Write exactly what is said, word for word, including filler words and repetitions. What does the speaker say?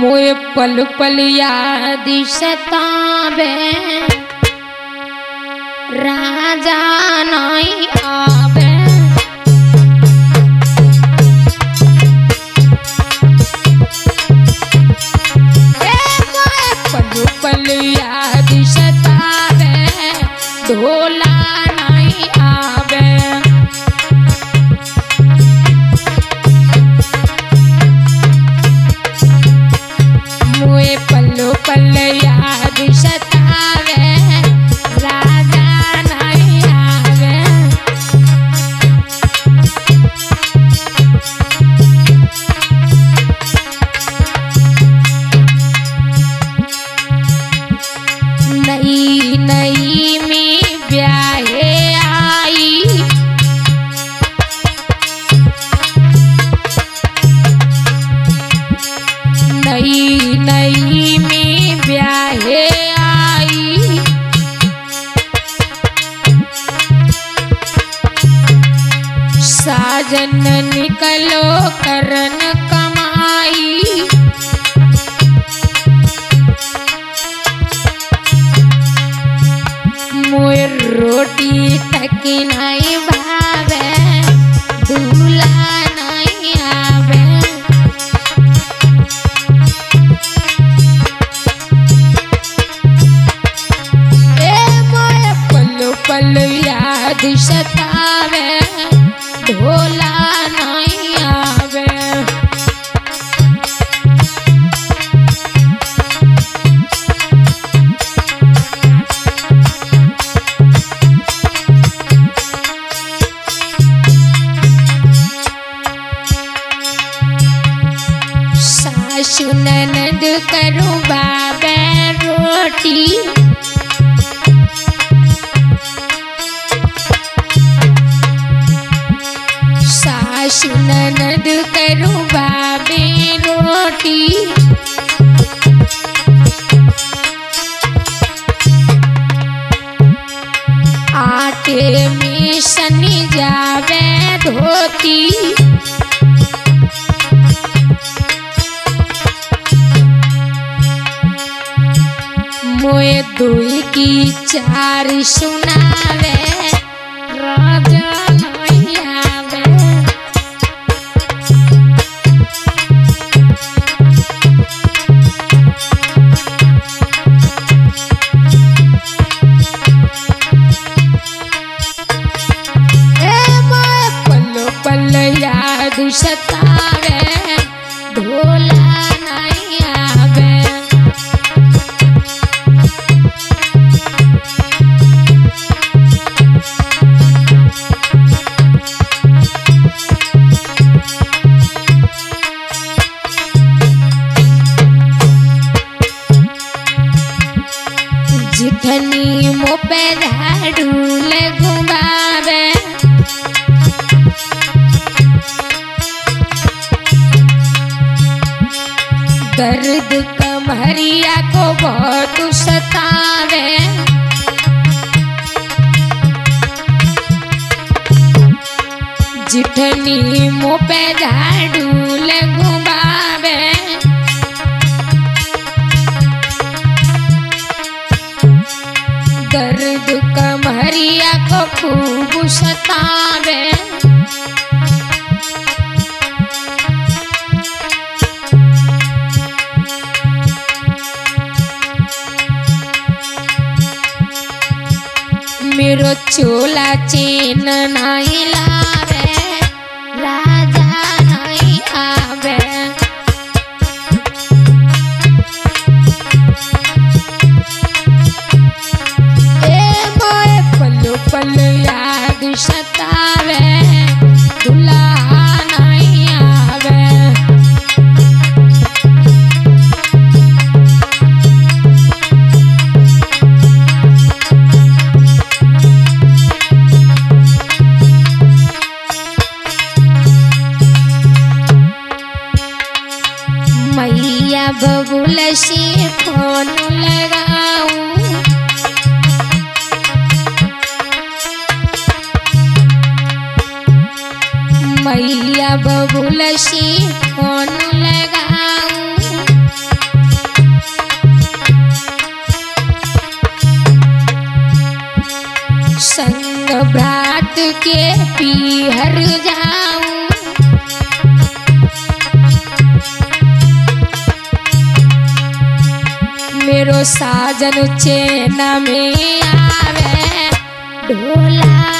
मोए पल पल याद सतावे राजा नहीं आवे। साजन निकलो करन कमाई, मोए रोटी तक नहीं भावे दूल्हा नहीं आवे। ए मोए पल पल याद सतावे ढोला नहीं आवे। सासु ननद करू बाबे रोटी, सासु ननद करू बाबे रोटी, आटे में सनी जावे धोती, मोए दुई की चार सुनावे राजा। जितनी मो पे झाड़ू लगवावे, दर्द कमरिया को बहुत सतावे। जितनी मो पे झाड़ू लगवावे, दर्द कमरिया को खूब सतावे। मेरो चोला चेन नहीं लावे राजा नहीं आवे। मैया बबुल से फोन लगाऊ, मैया बबुल से फोन लगाऊ। रात के पीहर जाऊं, मेरो साजन चैन में आवे ढोला।